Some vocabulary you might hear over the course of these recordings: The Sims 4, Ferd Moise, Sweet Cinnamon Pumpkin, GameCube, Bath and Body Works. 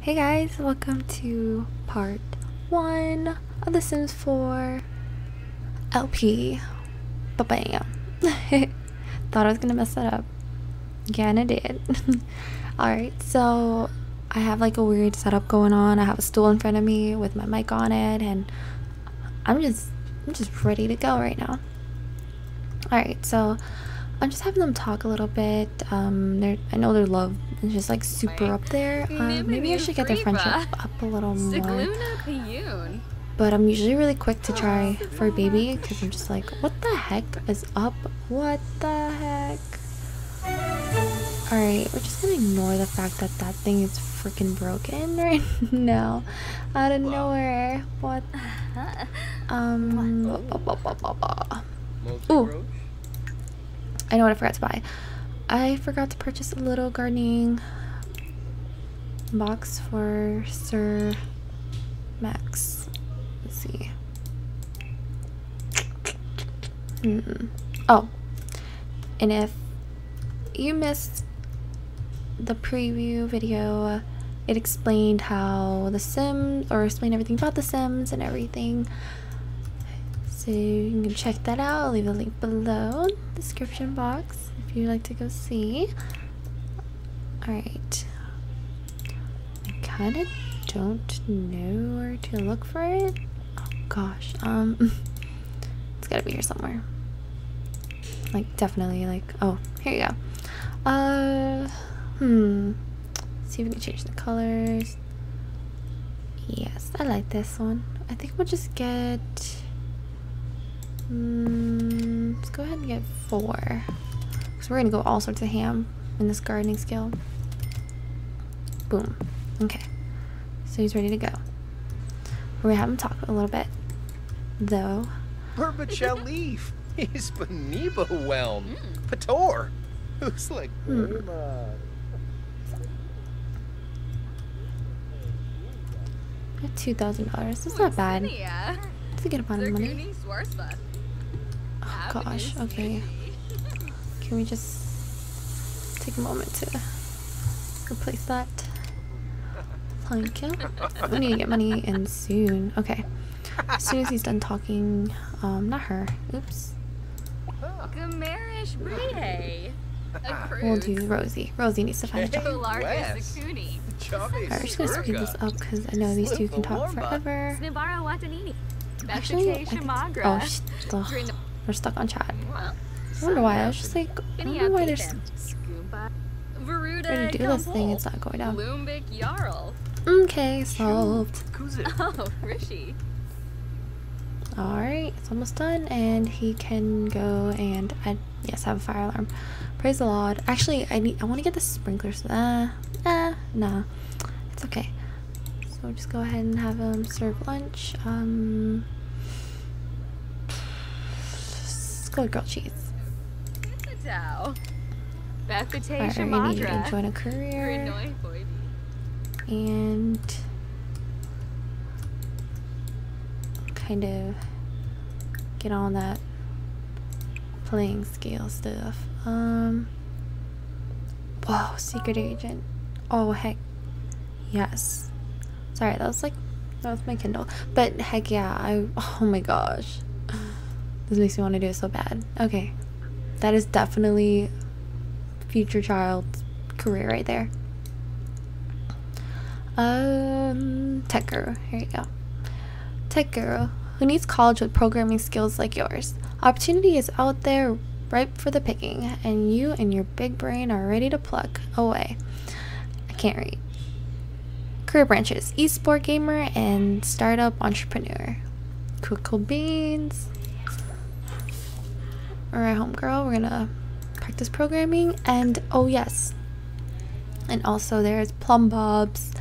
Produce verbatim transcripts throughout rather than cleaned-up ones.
Hey guys, welcome to part one of The Sims four L P. Ba-bam. Thought I was gonna mess that up. Yeah, and I did. Alright, so I have like a weird setup going on. I have a stool in front of me with my mic on it, and I'm just I'm just ready to go right now. Alright, so I'm just having them talk a little bit. Um, they're, I know their love is just like super up there. Um, maybe I should get their friendship up a little more. But I'm usually really quick to try for a baby because I'm just like, what the heck is up? What the heck? Alright, we're just gonna ignore the fact that that thing is freaking broken right now. Out of nowhere. What? Um. Ba -ba -ba -ba -ba. Ooh. I know what I forgot to buy. I forgot to purchase a little gardening box for Sir Max. Let's see. Mm-mm. Oh, and if you missed the preview video, it explained how the Sims, or explained everything about the Sims and everything. So you can check that out. I'll leave a link below in the description box if you'd like to go see. Alright. I kind of don't know where to look for it. Oh gosh. Um, it's gotta be here somewhere. Like, definitely, like, oh, here you go. Uh, hmm. Let's see if we can change the colors. Yes, I like this one. I think we'll just get... Mm, let's go ahead and get four because we're gonna go all sorts of ham in this gardening skill. Boom. Okay, so he's ready to go. We're gonna have him talk a little bit though. Burba shall leave is Beneba whelm Pator, who's like hmm. two thousand dollars. That's not bad. That's a good amount of money. Oh gosh, okay. Can we just take a moment to replace that? Thank you. We need to get money in soon. Okay. As soon as he's done talking, um, not her. Oops. We'll do Rosie. Rosie needs to find a job. Alright, we're just gonna speed this up because I know these two can talk forever. Actually, I think, oh, sh ugh, we're stuck on Chad. I wonder why. I was just like, I don't know why they're trying to do this thing. It's not going down. Okay, solved. Alright, it's almost done, and he can go and, I, yes, have a fire alarm. Praise the Lord. Actually, I need. I want to get the sprinklers. Ah, uh, uh, nah, it's okay. So we'll just go ahead and have him serve lunch. Um, let's go with grilled cheese. Alright, we're gonna need you to join a career. And kind of get on that playing scale stuff. Um, whoa, secret agent. Oh heck, yes. Sorry, that was like, that was my Kindle. But heck yeah, I, oh my gosh. This makes me want to do it so bad. Okay. That is definitely future child's career right there. Um, tech girl. Here you go. Tech girl who needs college with programming skills like yours. Opportunity is out there ripe for the picking, and you and your big brain are ready to pluck away. I can't read. Career branches: eSport gamer and startup entrepreneur. Cool beans. Alright, homegirl, we're gonna practice programming. And oh yes, and also there's plumb bobs,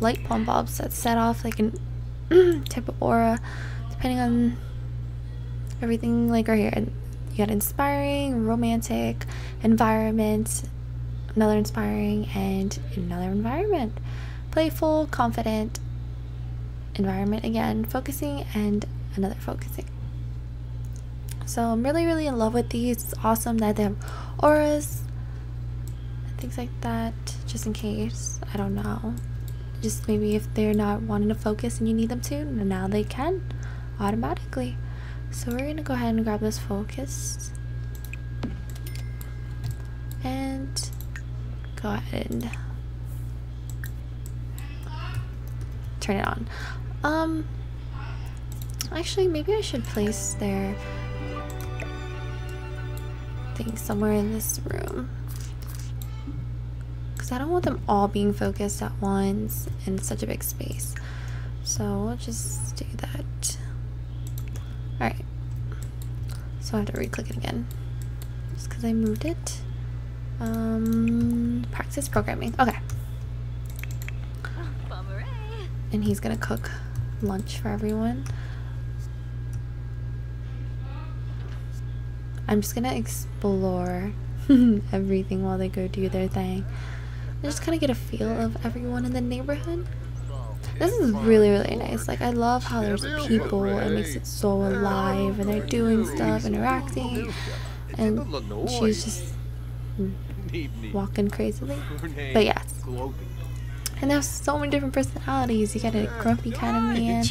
light plumb bobs that set off like an type of aura depending on everything like right here. And you got inspiring, romantic, environment, another inspiring, and another environment. Playful, confident, environment again, focusing, and another focusing. So I'm really, really in love with these. It's awesome that they have auras and things like that, just in case. I don't know. just maybe if they're not wanting to focus and you need them to, and now they can automatically. So we're gonna go ahead and grab this focus and go ahead and turn it on. Um actually, maybe I should place their thing somewhere in this room, because I don't want them all being focused at once in such a big space. So we'll just do that. Alright, so I have to re-click it again just because I moved it. Um practice programming. Okay, and he's gonna cook lunch for everyone. I'm just gonna explore everything while they go do their thing and just kind of get a feel of everyone in the neighborhood. This is really, really nice. Like, I love how there's people. It makes it so alive, and they're doing stuff, interacting, and she's just walking crazily. But yes, and there's so many different personalities. You got a grumpy kind of man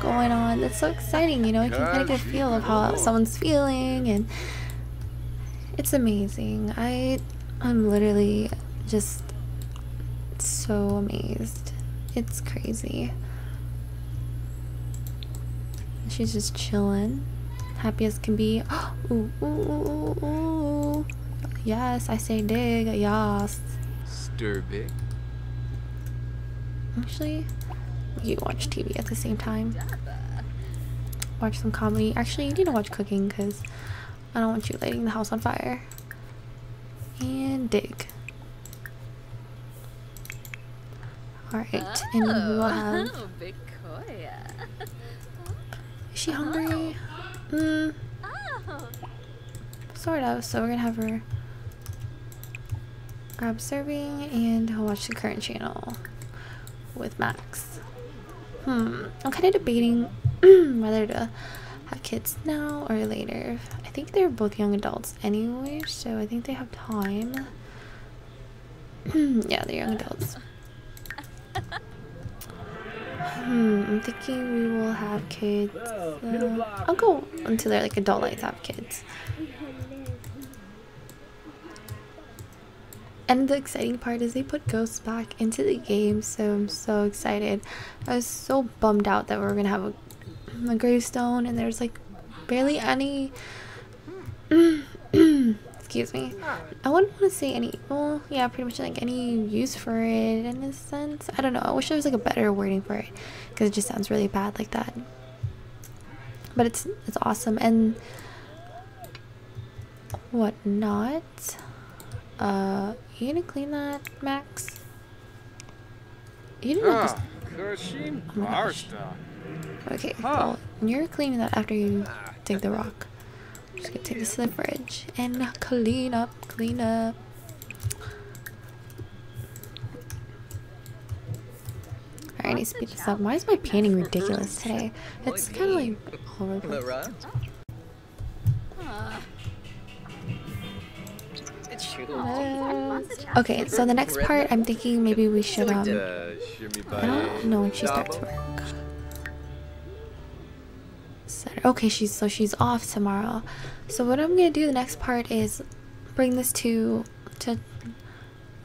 going on. That's so exciting, you know. You can kind of get a feel of how someone's feeling, and it's amazing. I, I'm literally just so amazed. It's crazy. She's just chilling, happy as can be. Ooh, ooh, ooh, ooh, ooh. Yes, I say dig. Yas. Stir big. Actually, you watch T V at the same time. Watch some comedy. Actually, you need to watch cooking because I don't want you lighting the house on fire. And dig. Alright, and we will have... Is she hungry? Mm. Sort of, so we're gonna have her grab serving and watch the current channel with Max. Hmm, I'm kind of debating whether to have kids now or later. I think they're both young adults anyway, so I think they have time. Yeah, they're young adults. Hmm, I'm thinking we will have kids. Uh, I'll go until they're like adult lights have kids. And the exciting part is they put ghosts back into the game, so I'm so excited. I was so bummed out that we were gonna have a, a gravestone and there's like barely any. Excuse me. I wouldn't want to say any, well, yeah, pretty much like any use for it in a sense. I don't know. I wish there was like a better wording for it because it just sounds really bad like that. But it's it's awesome and whatnot. Uh, you gonna clean that, Max? You didn't uh, just... oh my gosh. Okay, well, you're cleaning that after you dig the rock. I'm just gonna take this to the fridge and clean up, clean up. Alright, I need to speed this up. Why is my painting ridiculous today? It's kind of like all over the place. Uh, okay, so the next part, I'm thinking maybe we should, um, I don't know when she starts work. Okay, she's so she's off tomorrow. So what I'm gonna do the next part is bring this to to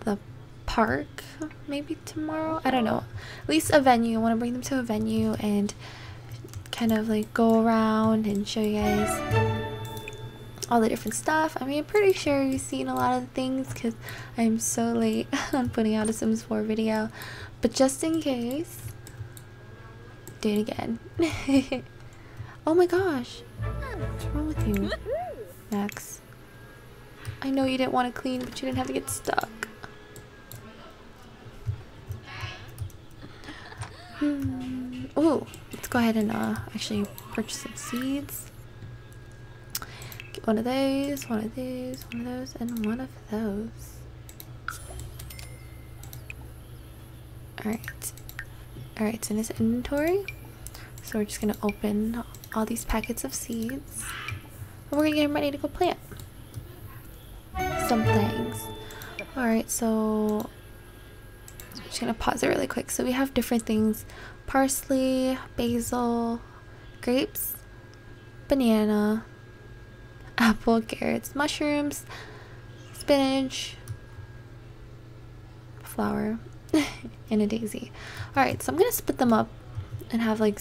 the park maybe tomorrow. I don't know. At least a venue. I want to bring them to a venue and kind of like go around and show you guys all the different stuff. I mean, I'm pretty sure you've seen a lot of things because I'm so late on putting out a Sims four video. But just in case, do it again. Oh my gosh, what's wrong with you, Max? I know you didn't want to clean, but you didn't have to get stuck. Hmm. Ooh, let's go ahead and uh, actually purchase some seeds. Get one of those, one of these, one of those, and one of those. Alright. Alright, it's in this inventory. So we're just going to open all these packets of seeds and we're gonna get them ready to go plant some things. Alright, so I'm just actually gonna pause it really quick. So we have different things: parsley, basil, grapes, banana, apple, carrots, mushrooms, spinach, flower, and a daisy. Alright, so I'm gonna split them up and have, like,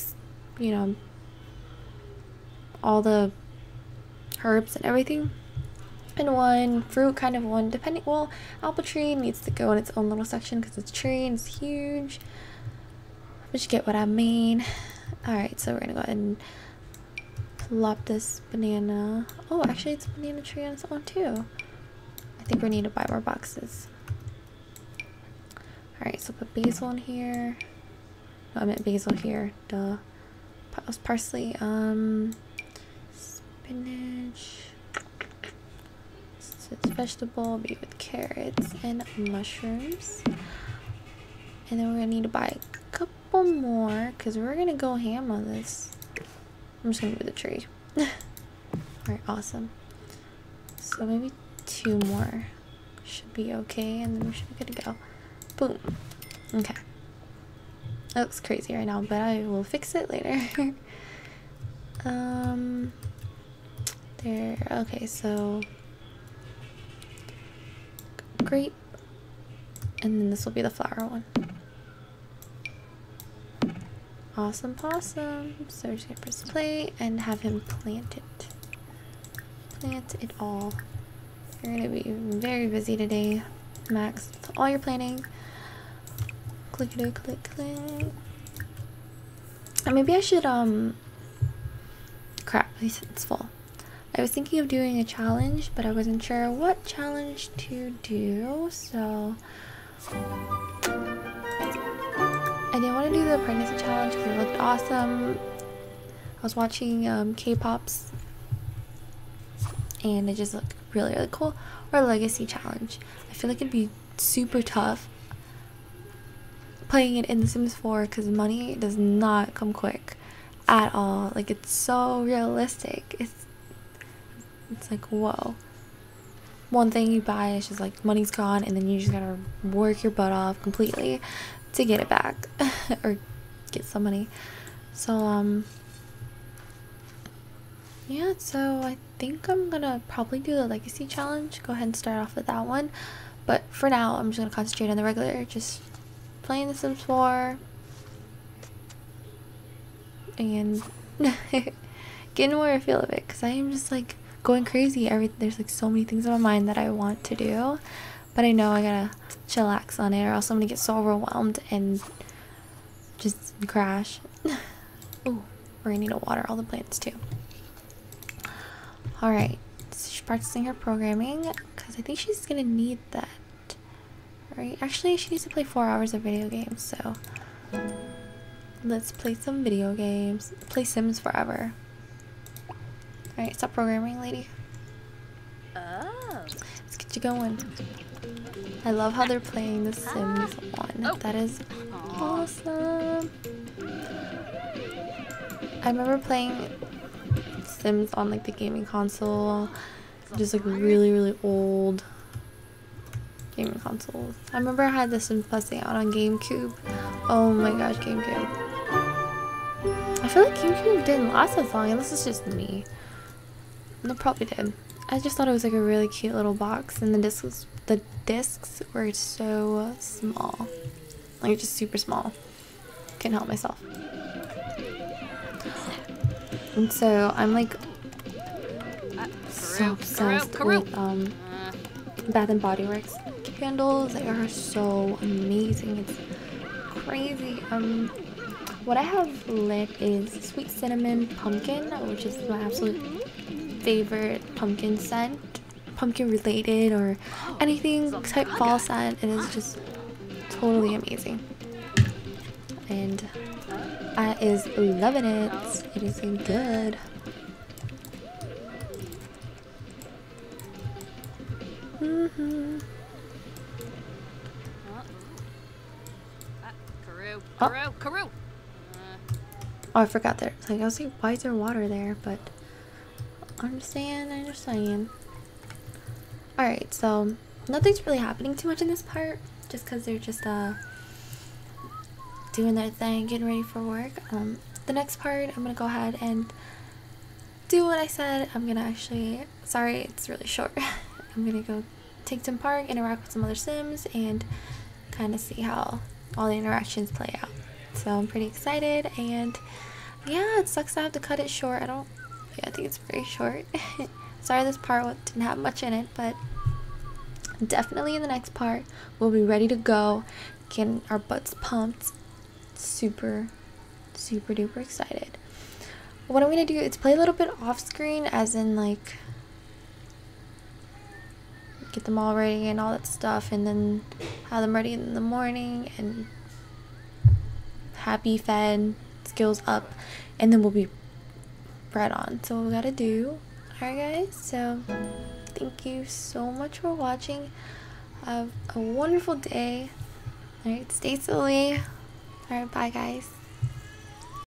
you know, all the herbs and everything in one, fruit kind of one, depending. Well, apple tree needs to go in its own little section because it's a tree and it's huge, but you get what I mean. Alright, so we're gonna go ahead and plop this banana. Oh, actually it's a banana tree on its own too. I think we need to buy more boxes. Alright, so put basil in here. No, I meant basil here, duh. Parsley, um, spinach, so it's vegetable, be with carrots and mushrooms. And then we're gonna need to buy a couple more because we're gonna go ham on this. I'm just gonna move the tree. Alright, awesome. So maybe two more should be okay, and then we should be good to go. Boom. Okay. That looks crazy right now, but I will fix it later. um, there. Okay, so grape, and then this will be the flower one. Awesome possum. So we're just gonna press play and have him plant it. Plant it all. You're gonna be very busy today, Max. That's all you're planning. Click, click, click, click. And maybe I should, um, crap, it's full. I was thinking of doing a challenge, but I wasn't sure what challenge to do, so I didn't want to do the pregnancy challenge because it looked awesome. I was watching um, K-pops, and it just looked really, really cool. Or legacy challenge. I feel like it'd be super tough playing it in The Sims four because money does not come quick at all. Like, it's so realistic. It's it's like, whoa. One thing you buy is just like money's gone, and then you just gotta work your butt off completely to get it back or get some money. So um yeah, so I think I'm gonna probably do the legacy challenge. Go ahead and start off with that one, but for now I'm just gonna concentrate on the regular, just playing The Sims four and getting more I feel of it, because I am just like going crazy. Every there's like so many things in my mind that I want to do, but I know I gotta chillax on it or else I'm gonna get so overwhelmed and just crash. Oh, we're gonna need to water all the plants too. Alright, so she's practicing her programming because I think she's gonna need that. Right? Actually, she needs to play four hours of video games, so let's play some video games. Play Sims forever. Alright, stop programming, lady. Oh. Let's get you going. I love how they're playing The Sims one. Oh. That is awesome. I remember playing Sims on like the gaming console, just like really, really old gaming consoles. I remember I had The Sims Plus out on GameCube. Oh my gosh, GameCube. I feel like GameCube didn't last as long, and this is just me. It probably did. I just thought it was like a really cute little box, and the disc was The discs were so small, like just super small. Can't help myself. And so I'm like so obsessed with um, Bath and Body Works candles. They are so amazing. It's crazy. Um, what I have lit is Sweet Cinnamon Pumpkin, which is my absolute favorite pumpkin scent. Pumpkin related or anything type fall scent. It is just totally amazing, and I is loving it. It is good. Mm-hmm. Oh. Oh, I forgot there. Like, I was like, why is there water there? But I understand. I understand. Alright, so nothing's really happening too much in this part, just because they're just uh, doing their thing, getting ready for work. Um, the next part, I'm gonna go ahead and do what I said. I'm gonna actually, sorry, it's really short. I'm gonna go take some park, interact with some other Sims, and kind of see how all the interactions play out. So I'm pretty excited, and yeah, it sucks I have to cut it short. I don't, yeah, I think it's very short. Sorry this part didn't have much in it, but definitely in the next part, we'll be ready to go, getting our butts pumped, super, super duper excited. What I'm going to do is play a little bit off screen, as in like, get them all ready and all that stuff, and then have them ready in the morning, and happy, fed, skills up, and then we'll be right on. So what we gotta do. Alright guys, so thank you so much for watching. Have a wonderful day. Alright, stay silly. Alright, bye guys.